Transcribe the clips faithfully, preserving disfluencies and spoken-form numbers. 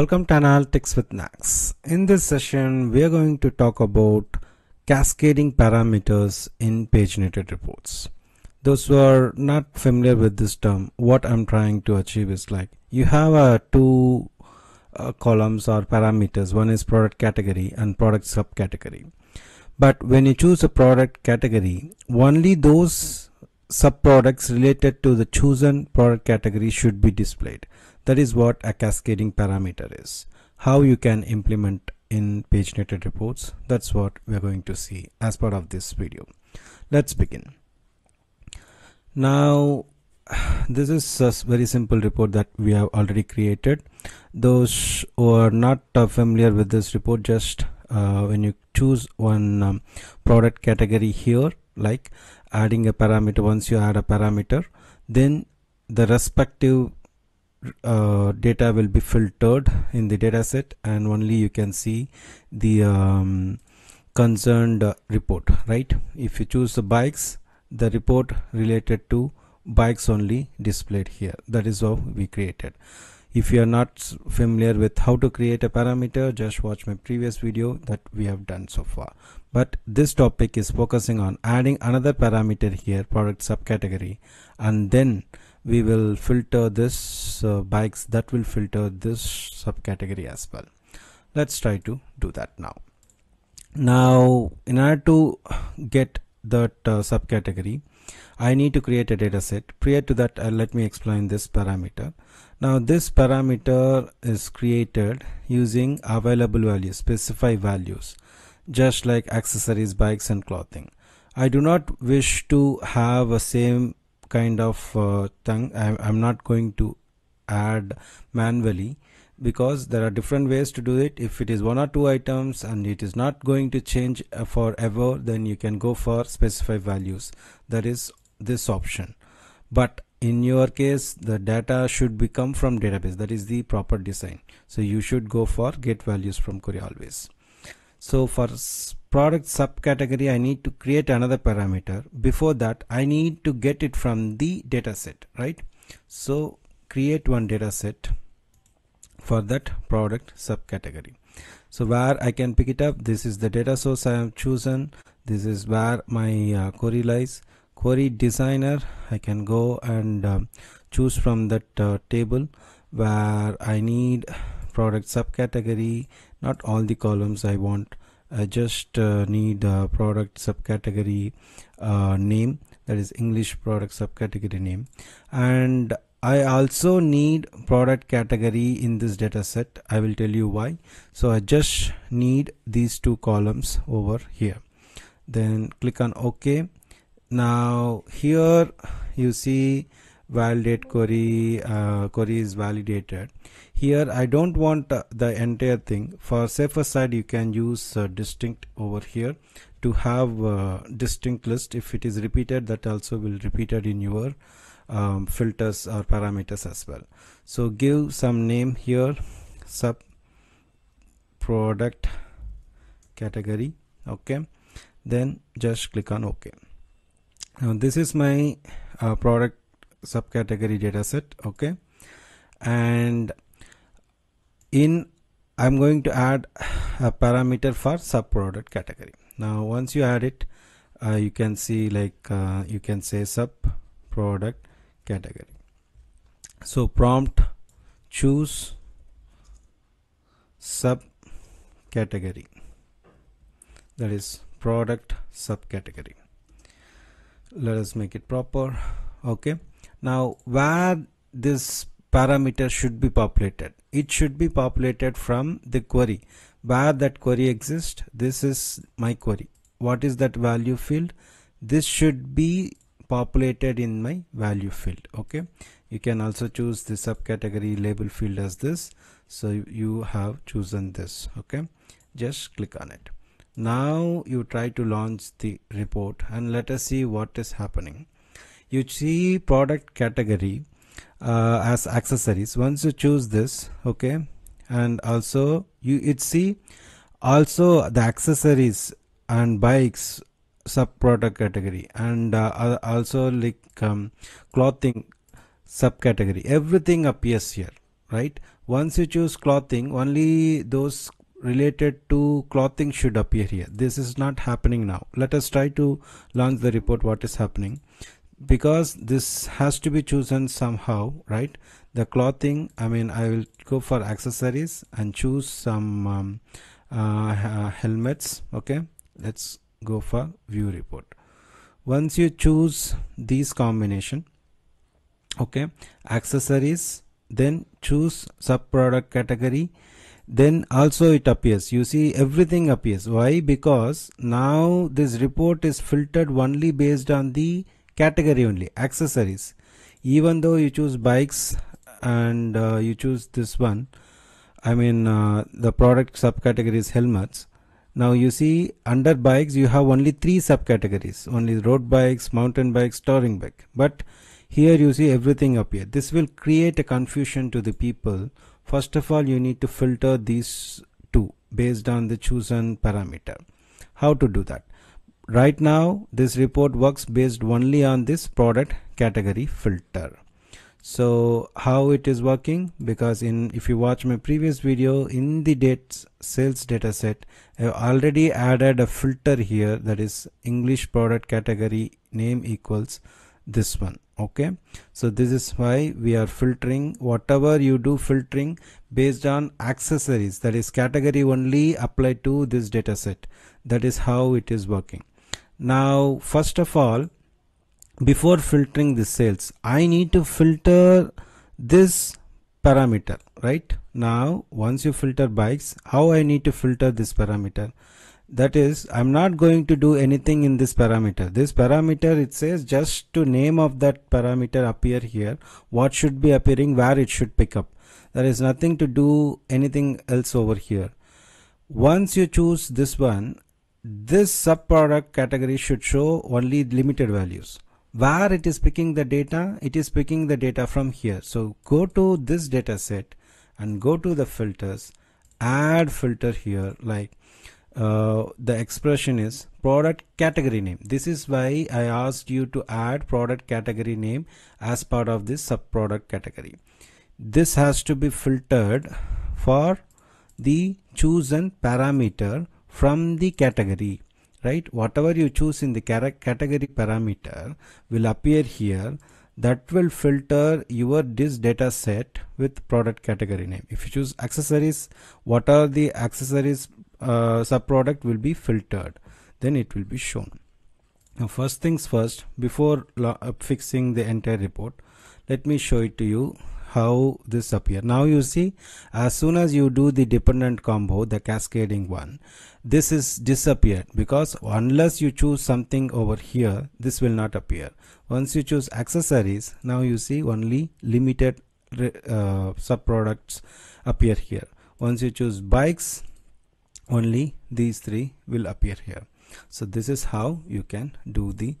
Welcome to Analytics with Nax. In this session, we are going to talk about cascading parameters in paginated reports. Those who are not familiar with this term, what I'm trying to achieve is like you have uh, two uh, columns or parameters. One is product category and product subcategory. But when you choose a product category, only those subproducts related to the chosen product category should be displayed. That is what a cascading parameter is. How you can implement in paginated reports, that's what we're going to see as part of this video. Let's begin. Now, this is a very simple report that we have already created. Those who are not uh, familiar with this report, just uh, when you choose one um, product category here, like adding a parameter, once you add a parameter, then the respective Uh, data will be filtered in the dataset, and only you can see the um, concerned uh, report, right? If you choose the bikes, the report related to bikes only displayed here. That is how we created. If you are not familiar with how to create a parameter, just watch my previous video that we have done so far. But this topic is focusing on adding another parameter here, product subcategory, and then we will filter this uh, bikes, that will filter this subcategory as well. Let's try to do that now. Now, in order to get that uh, subcategory, I need to create a data set. Prior to that, uh, let me explain this parameter. Now, this parameter is created using available values, specify values, just like accessories, bikes, and clothing. I do not wish to have a same kind of uh, thing. I'm, I'm not going to add manually because there are different ways to do it. If it is one or two items and it is not going to change forever, then you can go for specify values. That is this option. But in your case, the data should be come from database. That is the proper design. So you should go for get values from query always. So for product subcategory, I need to create another parameter. Before that, I need to get it from the dataset, right? So create one dataset for that product subcategory. So where I can pick it up, this is the data source I have chosen. This is where my uh, query lies. Query designer, I can go and um, choose from that uh, table where I need product subcategory, not all the columns I want. I just uh, need a product subcategory uh, name, that is English product subcategory name, and I also need product category in this data set. I will tell you why. So I just need these two columns over here, then click on OK. Now here you see validate query, uh, query is validated. Here I don't want uh, the entire thing. For safer side, you can use uh, distinct over here to have uh, distinct list. If it is repeated, that also will repeated in your um, filters or parameters as well. So give some name here, sub product category, okay, then just click on OK. Now this is my uh, product subcategory dataset, okay, and in I'm going to add a parameter for subproduct category. Now once you add it, uh, you can see like uh, you can say subproduct category. So prompt choose subcategory, that is product subcategory. Let us make it proper, okay. Now where this parameter should be populated, it should be populated from the query. Where that query exists, this is my query. What is that value field? This should be populated in my value field, okay. You can also choose the subcategory label field as this. So you have chosen this, okay. Just click on it. Now you try to launch the report and let us see what is happening. You see product category uh, as accessories. Once you choose this, okay, and also you it see also the accessories and bikes sub product category, and uh, also like um, clothing subcategory. Everything appears here, right? Once you choose clothing, only those related to clothing should appear here. This is not happening now. Let us try to launch the report what is happening, because this has to be chosen somehow, right? The clothing, I mean, I will go for accessories and choose some um, uh, helmets. Okay, let's go for view report. Once you choose these combination, okay, accessories, then choose sub product category, then also it appears. You see, everything appears. Why? Because now this report is filtered only based on the category only, accessories. Even though you choose bikes and uh, you choose this one, I mean uh, the product subcategory is helmets. Now you see under bikes you have only three subcategories, only road bikes, mountain bikes, touring bike. But here you see everything appear. This will create a confusion to the people. First of all, you need to filter these two based on the chosen parameter. How to do that? Right now this report works based only on this product category filter. So how it is working? Because in, if you watch my previous video, in the dates sales dataset, I already added a filter here, that is English product category name equals this one. Okay, so this is why we are filtering. Whatever you do filtering based on accessories, that is category only apply to this dataset. That is how it is working. Now first of all, before filtering the sales, I need to filter this parameter, right? Now once you filter bikes, how I need to filter this parameter? That is, I'm not going to do anything in this parameter. This parameter, it says just to name of that parameter appear here, what should be appearing, where it should pick up. There is nothing to do anything else over here. Once you choose this one, this subproduct category should show only limited values. Where it is picking the data, it is picking the data from here. So go to this data set and go to the filters, add filter here, like uh, the expression is product category name. This is why I asked you to add product category name as part of this subproduct category. This has to be filtered for the chosen parameter from the category. Right, whatever you choose in the category parameter will appear here. That will filter your this data set with product category name. If you choose accessories, what are the accessories uh, subproduct will be filtered, then it will be shown. Now first things first, before fixing the entire report, let me show it to you how this appear. Now you see, as soon as you do the dependent combo, the cascading one, this is disappeared, because unless you choose something over here, this will not appear. Once you choose accessories, now you see only limited uh, subproducts appear here. Once you choose bikes, only these three will appear here. So this is how you can do the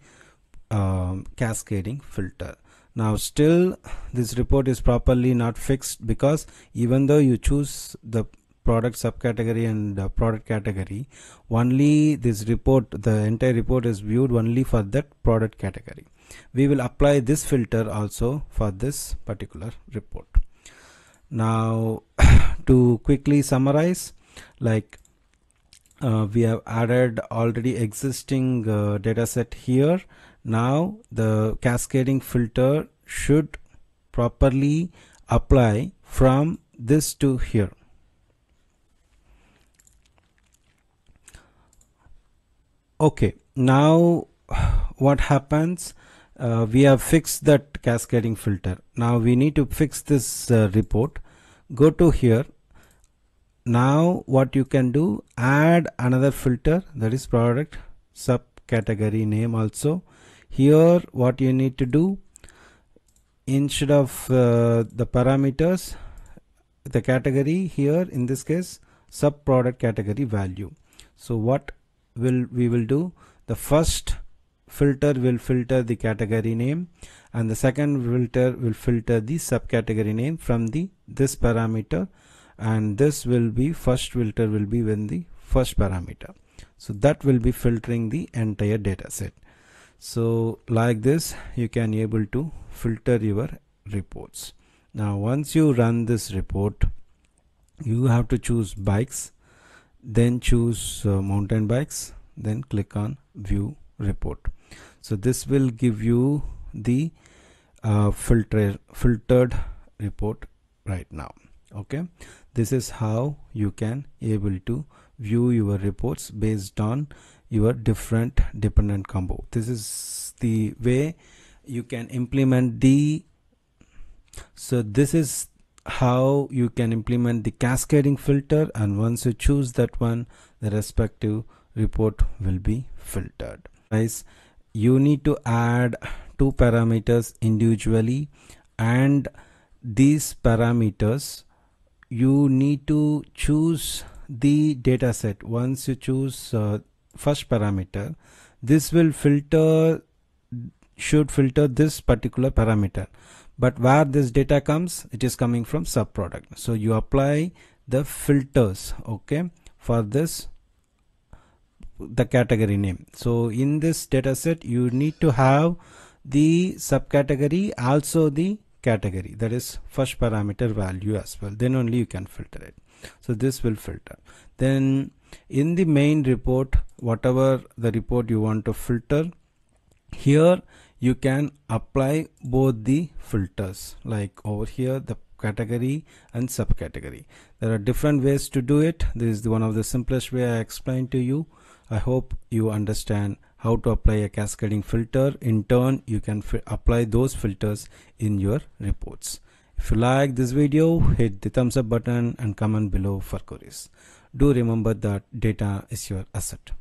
um, cascading filter. Now still this report is properly not fixed, because even though you choose the product subcategory and the product category, only this report, the entire report is viewed only for that product category. We will apply this filter also for this particular report. Now to quickly summarize, like uh, we have added already existing uh, data set here. Now the cascading filter should properly apply from this to here. Okay, now what happens? Uh, we have fixed that cascading filter. Now we need to fix this uh, report. Go to here. Now what you can do, add another filter, that is product subcategory name also. Here what you need to do, instead of uh, the parameters, the category here, in this case sub product category value. So what will we will do, the first filter will filter the category name, and the second filter will filter the subcategory name from the this parameter, and this will be first filter will be when the first parameter. So that will be filtering the entire data set. So like this you can able to filter your reports. Now once you run this report, you have to choose bikes, then choose uh, mountain bikes, then click on view report. So this will give you the uh, filter filtered report right now. Okay, this is how you can able to view your reports based on your different dependent combo. This is the way you can implement the so this is how you can implement the cascading filter, and once you choose that one, the respective report will be filtered. Guys, you need to add two parameters individually, and these parameters you need to choose the data set. Once you choose uh, first parameter, this will filter should filter this particular parameter, but where this data comes, it is coming from sub product. So you apply the filters, okay, for this the category name. So in this data set you need to have the subcategory, also the category, that is first parameter value as well, then only you can filter it. So this will filter. Then in the main report, whatever the report you want to filter, here you can apply both the filters, like over here the category and subcategory. There are different ways to do it. This is the one of the simplest way I explained to you. I hope you understand how to apply a cascading filter. In turn, you can apply those filters in your reports. If you like this video, hit the thumbs up button and comment below for queries. Do remember that data is your asset.